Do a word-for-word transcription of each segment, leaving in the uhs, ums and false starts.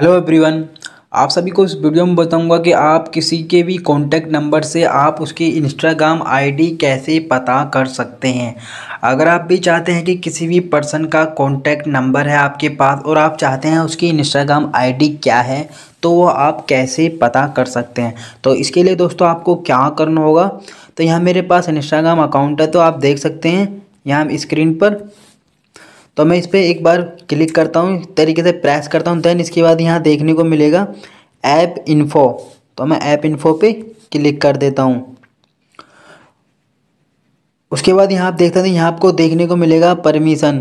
Hello everyone, आप सभी को इस वीडियो में बताऊंगा कि आप किसी के भी कॉन्टैक्ट नंबर से आप उसकी इंस्टाग्राम आईडी कैसे पता कर सकते हैं। अगर आप भी चाहते हैं कि किसी भी पर्सन का कॉन्टैक्ट नंबर है आपके पास और आप चाहते हैं उसकी इंस्टाग्राम आईडी क्या है तो वो आप कैसे पता कर सकते हैं। तो इसके लिए दोस्तों आपको क्या करना होगा, तो यहाँ मेरे पास इंस्टाग्राम अकाउंट है तो आप देख सकते हैं यहाँ स्क्रीन पर। तो मैं इस पर एक बार क्लिक करता हूँ, इस तरीके से प्रेस करता हूँ, दैन इसके बाद यहाँ देखने को मिलेगा ऐप इन्फो। तो मैं ऐप इन्फो पे क्लिक कर देता हूँ। उसके बाद यहाँ आप देखते हैं यहाँ आपको देखने को मिलेगा परमिशन,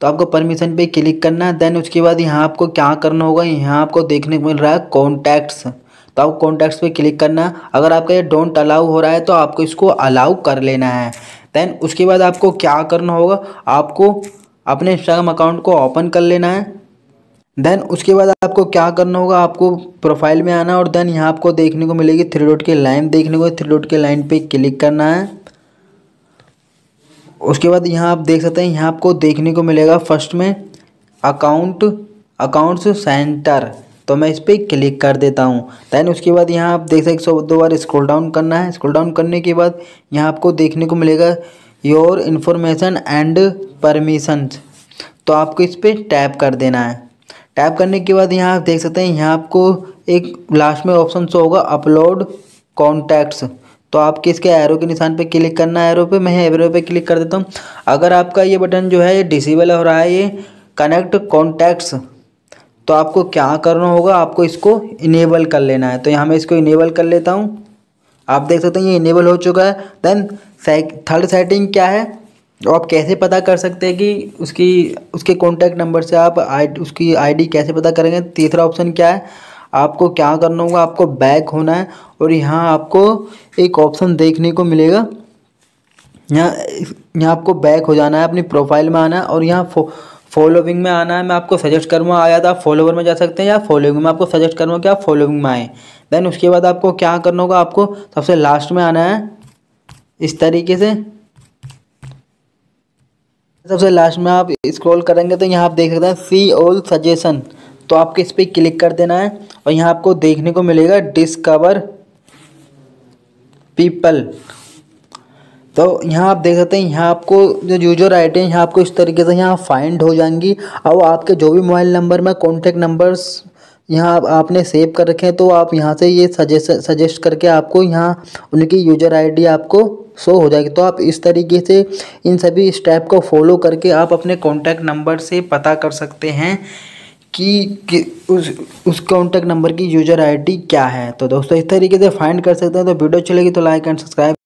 तो आपको परमिशन पे क्लिक करना है। दैन उसके बाद यहाँ आपको क्या करना होगा, यहाँ आपको देखने को मिल रहा है कॉन्टैक्ट्स, तो आप कॉन्टैक्ट्स पे क्लिक करना। अगर आपका ये डोंट अलाउ हो रहा है तो आपको इसको अलाउ कर लेना है। दैन उसके बाद आपको क्या करना होगा, आपको अपने इंस्टाग्राम अकाउंट को ओपन कर लेना है। देन उसके बाद आपको क्या करना होगा, आपको प्रोफाइल में आना और देन यहाँ आपको देखने को मिलेगी थ्री डॉट की लाइन देखने को, थ्री डॉट की लाइन पे क्लिक करना है। उसके बाद यहाँ आप देख सकते हैं यहाँ आपको देखने को मिलेगा फर्स्ट में अकाउंट अकाउंट्स सेंटर, तो मैं इस पर क्लिक कर देता हूँ। दैन उसके बाद यहाँ आप देख सकते हैं दो बार स्क्रॉल डाउन करना है। स्क्रॉल डाउन करने के बाद यहाँ आपको देखने को मिलेगा योर इन्फॉर्मेशन एंड परमिशंस, तो आपको इस पर टैप कर देना है। टैप करने के बाद यहाँ आप देख सकते हैं यहाँ आपको एक लास्ट में ऑप्शन शो होगा अपलोड कॉन्टैक्ट्स, तो आपके इसके एरो के निशान पे क्लिक करना है। एरो पे मैं एरो पे क्लिक कर देता हूँ। अगर आपका ये बटन जो है ये डिसेबल हो रहा है, ये कनेक्ट कॉन्टैक्ट्स, तो आपको क्या करना होगा, आपको इसको इनेबल कर लेना है। तो यहाँ मैं इसको इनेबल कर लेता हूँ। आप देख सकते हैं ये इनेबल हो चुका है। देन थर्ड सेटिंग क्या है, आप कैसे पता कर सकते हैं कि उसकी उसके कॉन्टैक्ट नंबर से आप आई उसकी आईडी कैसे पता करेंगे। तीसरा ऑप्शन क्या है, आपको क्या करना होगा, आपको बैक होना है और यहाँ आपको एक ऑप्शन देखने को मिलेगा, यहाँ यहाँ आपको बैक हो जाना है, अपनी प्रोफाइल में आना है और यहाँ फो फॉलोविंग में आना है। मैं आपको सजेस्ट करूँगा आया था आप फॉलोवर में जा सकते हैं या फॉलोविंग में, आपको सजेस्ट करूँगा कि आप फॉलोविंग में आएँ। देन उसके बाद आपको क्या करना होगा, आपको सबसे लास्ट में आना है इस तरीके से। सबसे लास्ट में आप स्क्रॉल करेंगे तो यहाँ आप देख सकते हैं सी ऑल सजेशन, तो आपको इस पर क्लिक कर देना है और यहाँ आपको देखने को मिलेगा डिस्कवर पीपल। तो यहाँ आप देख सकते हैं यहाँ आपको जो यूजर आई डी है यहाँ आपको इस तरीके से यहाँ फाइंड हो जाएंगी और आपके जो भी मोबाइल नंबर में कॉन्टैक्ट नंबर्स यहाँ आप, आपने सेव कर रखे हैं तो आप यहाँ से ये सजेस्ट सजेस्ट करके आपको यहाँ उनकी यूजर आईडी आपको शो हो जाएगी। तो आप इस तरीके से इन सभी स्टेप को फॉलो करके आप अपने कॉन्टैक्ट नंबर से पता कर सकते हैं कि, कि उस उस कॉन्टैक्ट नंबर की यूजर आईडी क्या है। तो दोस्तों इस तरीके से फाइंड कर सकते हैं। तो वीडियो अच्छी लगी तो लाइक एंड सब्सक्राइब।